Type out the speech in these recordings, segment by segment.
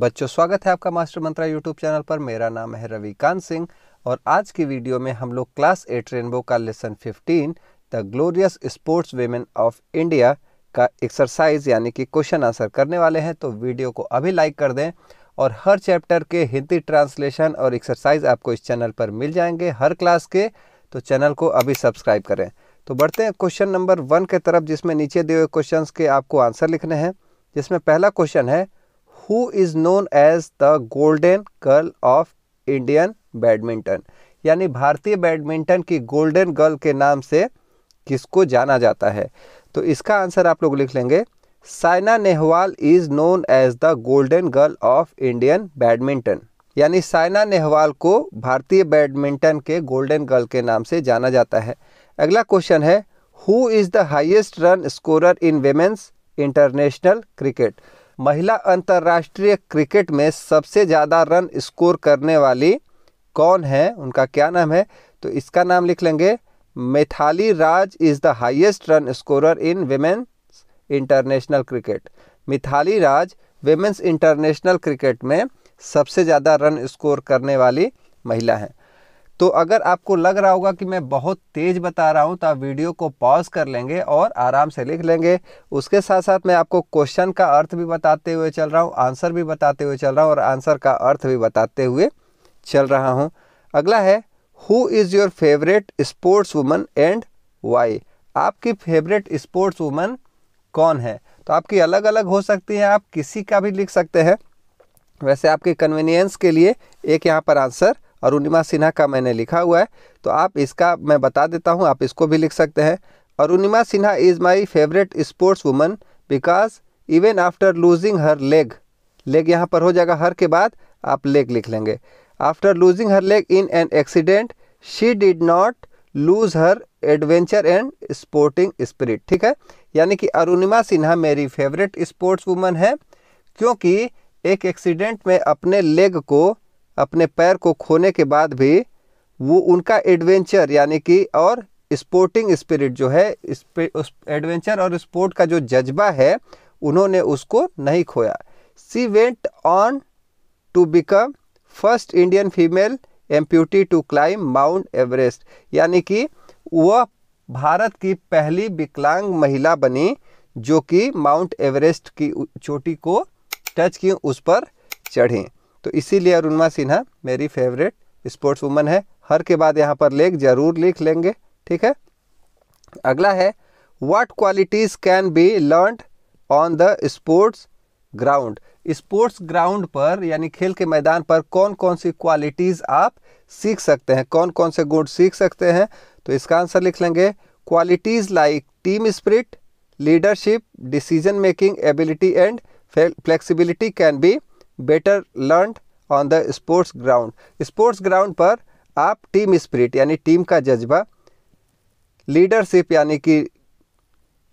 बच्चों स्वागत है आपका मास्टर मंत्रा यूट्यूब चैनल पर। मेरा नाम है रविकांत सिंह और आज की वीडियो में हम लोग क्लास 8 रेनबो का lesson 15 the glorious sports women of India का एक्सरसाइज यानी कि क्वेश्चन आंसर करने वाले हैं। तो वीडियो को अभी लाइक कर दें और हर चैप्टर के हिंदी ट्रांसलेशन और एक्सरसाइज आपको इस चैनल पर मिल जाएंगे हर क्लास के, तो चैनल को अभी सब्सक्राइब करें। तो बढ़ते हैं क्वेश्चन नंबर 1 के तरफ, जिसमें नीचे दिए हुए क्वेश्चंस के आपको आंसर लिखने हैं। जिसमें पहला क्वेश्चन है who is known as the golden girl of Indian badminton, यानी भारतीय बैडमिंटन की गोल्डन गर्ल के नाम से किसको जाना जाता है। तो इसका आंसर आप लोग लिख लेंगे Saina Nehwal is known as the golden girl of Indian badminton, यानी साइना नेहवाल को भारतीय बैडमिंटन के गोल्डन गर्ल के नाम से जाना जाता है। अगला क्वेश्चन है who is the highest run scorer in women's international cricket, महिला अंतर्राष्ट्रीय क्रिकेट में सबसे ज़्यादा रन स्कोर करने वाली कौन है, उनका क्या नाम है। तो इसका नाम लिख लेंगे Mithali Raj is the highest run scorer in women's international cricket. Mithali Raj women's international cricket में सबसे ज़्यादा रन स्कोर करने वाली महिला हैं। तो अगर आपको लग रहा होगा कि मैं बहुत तेज़ बता रहा हूं तो आप वीडियो को पॉज कर लेंगे और आराम से लिख लेंगे। उसके साथ साथ मैं आपको क्वेश्चन का अर्थ भी बताते हुए चल रहा हूं, आंसर भी बताते हुए चल रहा हूं और आंसर का अर्थ भी बताते हुए चल रहा हूं। अगला है who is your favourite sports woman and why, आपकी फेवरेट स्पोर्ट्स वुमन कौन है। तो आपकी अलग अलग हो सकती है, आप किसी का भी लिख सकते हैं। वैसे आपके कन्वीनियंस के लिए एक यहाँ पर आंसर अरुणिमा सिन्हा का मैंने लिखा हुआ है, तो आप इसका मैं बता देता हूँ, आप इसको भी लिख सकते हैं। Arunima Sinha is my favourite sports woman because even after losing her leg, leg यहाँ पर हो जाएगा, हर के बाद आप लेग लिख लेंगे। After losing her leg in an accident she did not lose her adventure and sporting spirit. ठीक है, यानी कि अरुणिमा सिन्हा मेरी फेवरेट स्पोर्ट्स वुमन है क्योंकि एक एक्सीडेंट में अपने लेग को, अपने पैर को खोने के बाद भी वो उनका एडवेंचर यानी कि और स्पोर्टिंग स्पिरिट जो है, उस एडवेंचर और स्पोर्ट का जो जज्बा है उन्होंने उसको नहीं खोया। She went on to become first Indian female amputee to climb Mount Everest, यानी कि वह भारत की पहली विकलांग महिला बनी जो कि माउंट एवरेस्ट की चोटी को टच की, उस पर चढ़ें। तो इसीलिए अरुणिमा सिन्हा मेरी फेवरेट स्पोर्ट्स वुमन है। हर के बाद यहाँ पर लेख जरूर लिख लेंगे, ठीक है। अगला है what qualities can be learned on the sports ground, sports ground पर यानी खेल के मैदान पर कौन कौन सी क्वालिटीज़ आप सीख सकते हैं, कौन कौन से गुण सीख सकते हैं। तो इसका आंसर लिख लेंगे qualities like team spirit, leadership, decision making ability and flexibility can be better learn on the sports ground. Sports ground पर आप टीम स्पिरिट यानी टीम का जज्बा, लीडरशिप यानी कि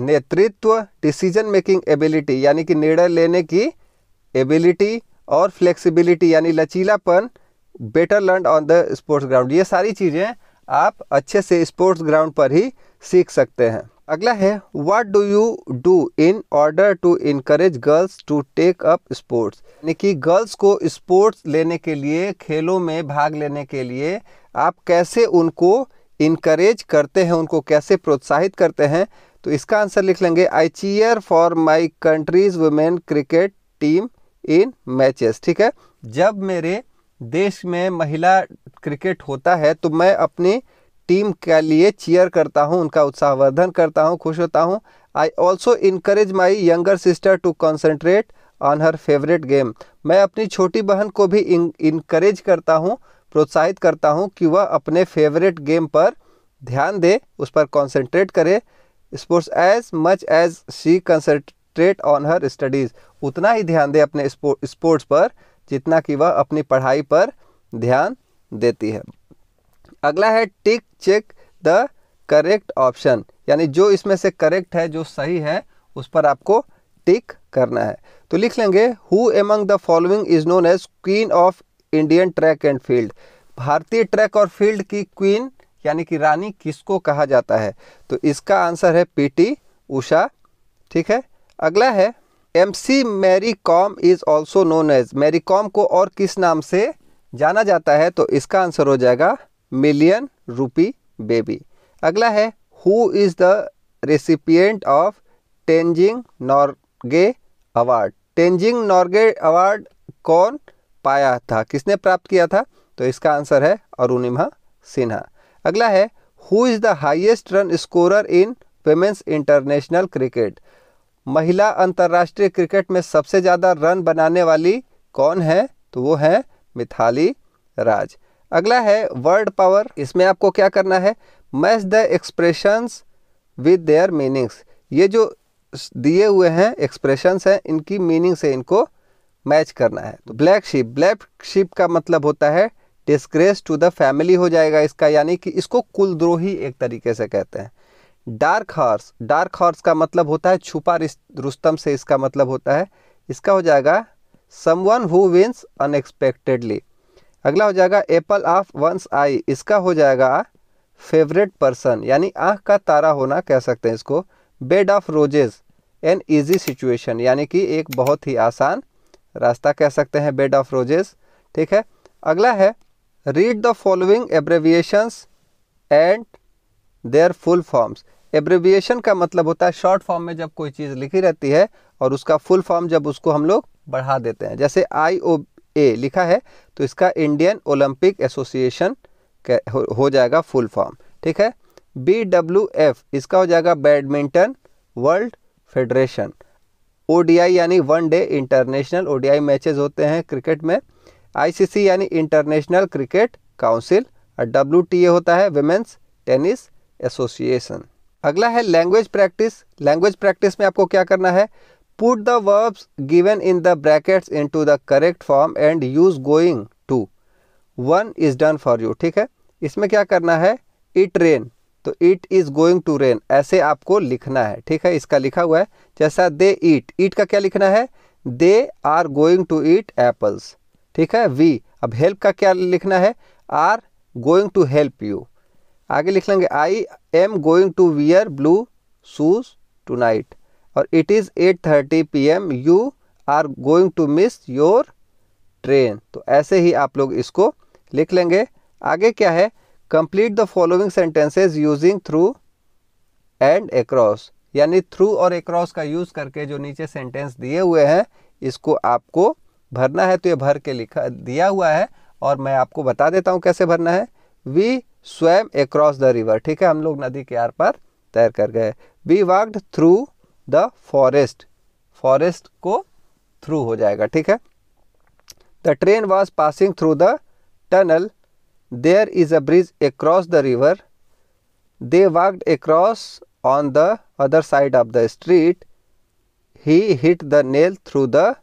नेतृत्व, डिसीजन मेकिंग एबिलिटी यानी कि निर्णय लेने की एबिलिटी और फ्लेक्सिबिलिटी यानी लचीलापन better learn on the sports ground. ये सारी चीज़ें आप अच्छे से स्पोर्ट्स ग्राउंड पर ही सीख सकते हैं। अगला है what do you do in order to encourage girls to take up sports, यानी कि गर्ल्स को स्पोर्ट्स लेने के लिए, खेलों में भाग लेने के लिए आप कैसे उनको इनकरेज करते हैं, उनको कैसे प्रोत्साहित करते हैं। तो इसका आंसर लिख लेंगे I cheer for my country's women cricket team in matches. ठीक है, जब मेरे देश में महिला क्रिकेट होता है तो मैं अपनी टीम के लिए चीयर करता हूं, उनका उत्साहवर्धन करता हूं, खुश होता हूं। I also encourage my younger sister to concentrate on her favourite game, मैं अपनी छोटी बहन को भी इनकरेज करता हूं, प्रोत्साहित करता हूं कि वह अपने फेवरेट गेम पर ध्यान दे, उस पर कंसनट्रेट करे। Sports as much as she concentrate on her studies, उतना ही ध्यान दे अपने स्पोर्ट्स पर जितना कि वह अपनी पढ़ाई पर ध्यान देती है। अगला है tick check the correct option, यानी जो इसमें से करेक्ट है, जो सही है, उस पर आपको टिक करना है। तो लिख लेंगे who among the following is known as queen of Indian track and field, भारतीय ट्रैक और फील्ड की क्वीन यानी कि रानी किसको कहा जाता है। तो इसका आंसर है पीटी उषा। ठीक है, अगला है MC Mary Kom is also known as, Mary Kom को और किस नाम से जाना जाता है? तो इसका आंसर हो जाएगा मिलियन रूपी बेबी। अगला है who is the recipient of Tenzing Norgay award. Tenzing Norgay award कौन पाया था, किसने प्राप्त किया था? तो इसका आंसर है अरुणिमा सिन्हा। अगला है who is the highest run scorer in women's international cricket. महिला अंतर्राष्ट्रीय क्रिकेट में सबसे ज़्यादा रन बनाने वाली कौन है? तो वो है मिथाली राज। अगला है वर्ड पावर, इसमें आपको क्या करना है? Match the expressions with their meanings. ये जो दिए हुए हैं एक्सप्रेशंस हैं, इनकी मीनिंग से इनको मैच करना है। तो ब्लैक शीप का मतलब होता है डिस्ग्रेस टू द फैमिली हो जाएगा इसका, यानी कि इसको कुलद्रोही एक तरीके से कहते हैं। डार्क हॉर्स का मतलब होता है छुपा रुस्तम से इसका मतलब होता है, इसका हो जाएगा समवन हु विंस अनएक्सपेक्टेडली। अगला हो जाएगा एप्पल ऑफ वंस आई, इसका हो जाएगा फेवरेट पर्सन, यानी आँख का तारा होना कह सकते हैं इसको। Bed of roses an easy situation, यानी कि एक बहुत ही आसान रास्ता कह सकते हैं बेड ऑफ रोजेज, ठीक है। अगला है read the following abbreviations and their full forms. Abbreviation का मतलब होता है शॉर्ट फॉर्म में जब कोई चीज़ लिखी रहती है और उसका फुल फॉर्म जब उसको हम लोग बढ़ा देते हैं। जैसे IOA लिखा है तो इसका इंडियन ओलंपिक एसोसिएशन हो जाएगा फुल फॉर्म, ठीक है। BWF इसका हो जाएगा बैडमिंटन वर्ल्ड फेडरेशन। ODI यानी one day international ODI matches होते हैं क्रिकेट में। ICC यानी इंटरनेशनल क्रिकेट काउंसिल। और WTA होता है विमेंस टेनिस एसोसिएशन। अगला है लैंग्वेज प्रैक्टिस। लैंग्वेज प्रैक्टिस में आपको क्या करना है? Put the verbs given in the brackets into the correct form and use going to, one is done for you, ठीक है। इसमें क्या करना है? इट रेन, तो it is going to rain, ऐसे आपको लिखना है, ठीक है। इसका लिखा हुआ है जैसा दे ईट, ईट का क्या लिखना है? They are going to eat apples, ठीक है। वी, अब हेल्प का क्या लिखना है? Are going to help you. आगे लिख लेंगे I am going to wear blue shoes tonight. और it is 8:30 PM, you are going to miss your train. तो ऐसे ही आप लोग इसको लिख लेंगे। आगे क्या है? Complete the following sentences using through and across, यानी थ्रू और अक्रॉस का यूज़ करके जो नीचे सेंटेंस दिए हुए हैं इसको आपको भरना है। तो ये भर के लिखा दिया हुआ है और मैं आपको बता देता हूँ कैसे भरना है। We swam across the river, ठीक है, हम लोग नदी के आर पार तैर कर गए। We walked through the forest, forest को थ्रू हो जाएगा, ठीक है। The train was passing through the tunnel. There is a bridge across the river. They walked across on the other side of the street. He hit the nail through the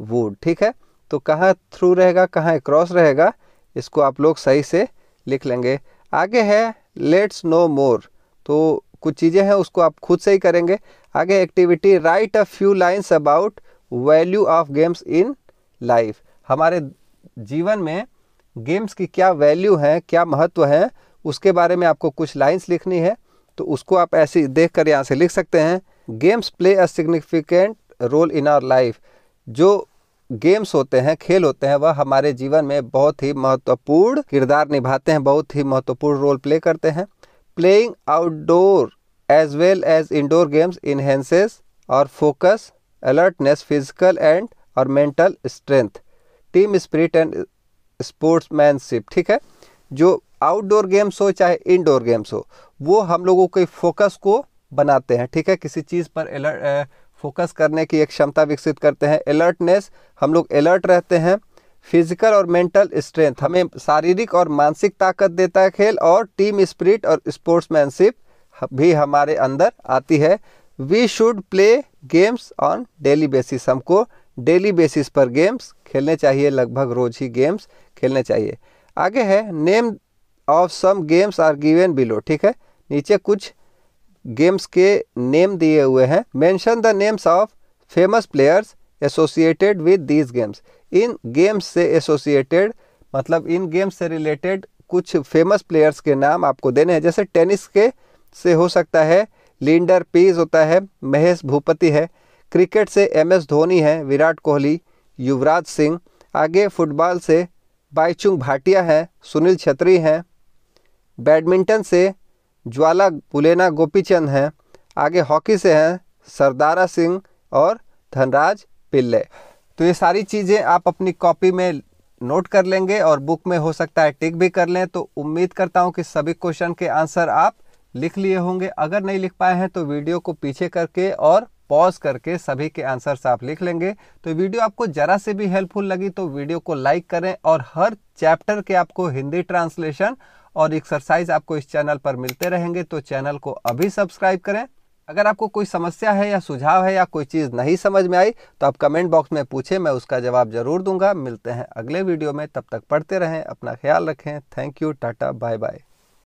wood, ठीक है। तो कहाँ through रहेगा, कहाँ across रहेगा, इसको आप लोग सही से लिख लेंगे। आगे है लेट्स नो मोर, तो कुछ चीज़ें हैं उसको आप खुद से ही करेंगे। आगे activity write a few lines about value of games in life. हमारे जीवन में गेम्स की क्या वैल्यू है, क्या महत्व है, उसके बारे में आपको कुछ लाइन्स लिखनी है। तो उसको आप ऐसे देख कर यहाँ से लिख सकते हैं। Games play a significant role in our life. जो गेम्स होते हैं, खेल होते हैं, वह हमारे जीवन में बहुत ही महत्वपूर्ण किरदार निभाते हैं, बहुत ही महत्वपूर्ण रोल प्ले करते हैं। Playing outdoor as well as indoor games enhances और फोकस, अलर्टनेस, फिजिकल एंड और mental strength, team spirit and sportsmanship, ठीक है। जो आउटडोर गेम्स हो चाहे इंडोर गेम्स हो, वो हम लोगों के फोकस को बनाते हैं, ठीक है। किसी चीज़ पर फोकस करने की एक क्षमता विकसित करते हैं। अलर्टनेस, हम लोग अलर्ट रहते हैं। फिजिकल और मेंटल स्ट्रेंथ, हमें शारीरिक और मानसिक ताकत देता है खेल। और टीम स्पिरिट और स्पोर्ट्समैनशिप भी हमारे अंदर आती है। We should play games on daily basis, हमको डेली बेसिस पर गेम्स खेलने चाहिए, लगभग रोज ही गेम्स खेलने चाहिए। आगे है name of some games are given below, ठीक है। नीचे कुछ गेम्स के नेम दिए हुए हैं। Mention the names of famous players associated with these games. इन गेम्स से एसोसिएटेड मतलब इन गेम्स से रिलेटेड कुछ फेमस प्लेयर्स के नाम आपको देने हैं। जैसे टेनिस के से हो सकता है लिएंडर पेस होता है, महेश भूपति है। क्रिकेट से MS धोनी हैं, विराट कोहली, युवराज सिंह। आगे फुटबॉल से बाईचुंग भाटिया हैं, सुनील छेत्री हैं। बैडमिंटन से ज्वाला गुलेना गोपीचंद हैं। आगे हॉकी से हैं सरदारा सिंह और धनराज पिल्ले। तो ये सारी चीज़ें आप अपनी कॉपी में नोट कर लेंगे और बुक में हो सकता है टिक भी कर लें। तो उम्मीद करता हूँ कि सभी क्वेश्चन के आंसर आप लिख लिए होंगे। अगर नहीं लिख पाए हैं तो वीडियो को पीछे करके और पॉज करके सभी के आंसर्स आप लिख लेंगे। तो वीडियो आपको ज़रा से भी हेल्पफुल लगी तो वीडियो को लाइक करें और हर चैप्टर के आपको हिंदी ट्रांसलेशन और एक्सरसाइज आपको इस चैनल पर मिलते रहेंगे। तो चैनल को अभी सब्सक्राइब करें। अगर आपको कोई समस्या है या सुझाव है या कोई चीज़ नहीं समझ में आई तो आप कमेंट बॉक्स में पूछें, मैं उसका जवाब ज़रूर दूंगा। मिलते हैं अगले वीडियो में, तब तक पढ़ते रहें, अपना ख्याल रखें। Thank you, tata, bye bye.